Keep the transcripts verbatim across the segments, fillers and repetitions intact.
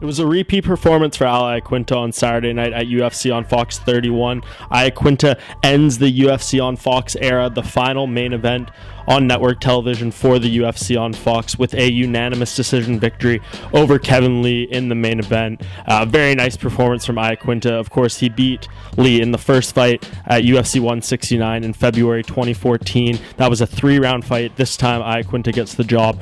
It was a repeat performance for Al Iaquinta on Saturday night at U F C on Fox thirty-one. Iaquinta ends the U F C on Fox era, the final main event on network television for the U F C on Fox, with a unanimous decision victory over Kevin Lee in the main event. Uh, very nice performance from Iaquinta. Of course, he beat Lee in the first fight at U F C one sixty-nine in February twenty fourteen. That was a three-round fight. This time, Iaquinta gets the job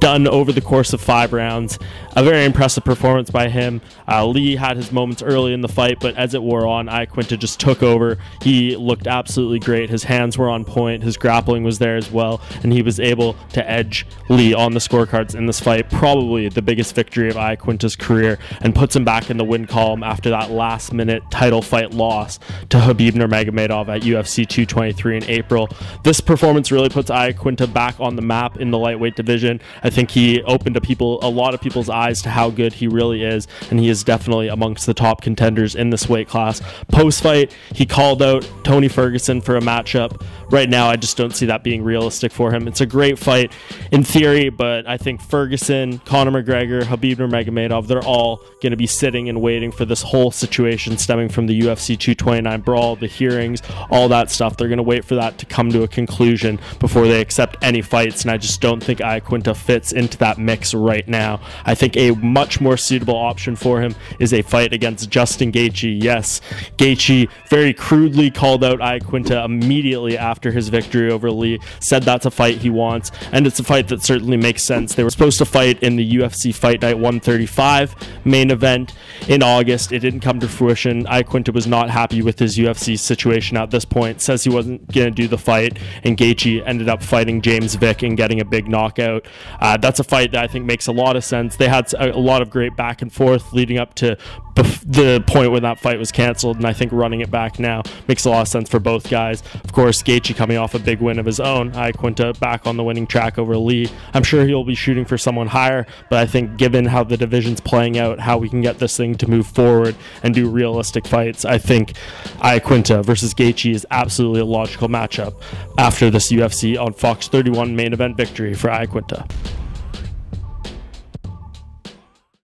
done over the course of five rounds. A very impressive performance by him. Uh, Lee had his moments early in the fight, but as it wore on, Iaquinta just took over. He looked absolutely great. His hands were on point. His grappling was there as well. Well, and he was able to edge Lee on the scorecards in this fight. Probably the biggest victory of Iaquinta's career, and puts him back in the win column after that last minute title fight loss to Khabib Nurmagomedov at U F C two twenty-three in April. This performance really puts Iaquinta back on the map in the lightweight division. I think he opened a, people, a lot of people's eyes to how good he really is, and he is definitely amongst the top contenders in this weight class. Post-fight, he called out Tony Ferguson for a matchup. Right now, I just don't see that being realistic for him. It's a great fight in theory, but I think Ferguson, Conor McGregor, Khabib Nurmagomedov, they're all going to be sitting and waiting for this whole situation stemming from the U F C two twenty-nine brawl, the hearings, all that stuff. They're going to wait for that to come to a conclusion before they accept any fights, and I just don't think Iaquinta fits into that mix right now. I think a much more suitable option for him is a fight against Justin Gaethje. Yes, Gaethje very crudely called out Iaquinta immediately after his victory over Lee, said that's a fight he wants, and it's a fight that certainly makes sense. They were supposed to fight in the U F C Fight Night one thirty-five main event in August. It didn't come to fruition. Iaquinta was not happy with his U F C situation at this point, says he wasn't going to do the fight, and Gaethje ended up fighting James Vick and getting a big knockout. Uh, that's a fight that I think makes a lot of sense. They had a lot of great back and forth leading up to the point when that fight was cancelled, and I think running it back now makes a lot of sense for both guys. Of course, Gaethje coming off a big win of his own, Iaquinta back on the winning track over Lee. I'm sure he'll be shooting for someone higher, but I think given how the division's playing out, how we can get this thing to move forward and do realistic fights, I think Iaquinta versus Gaethje is absolutely a logical matchup after this U F C on Fox thirty-one main event victory for Iaquinta.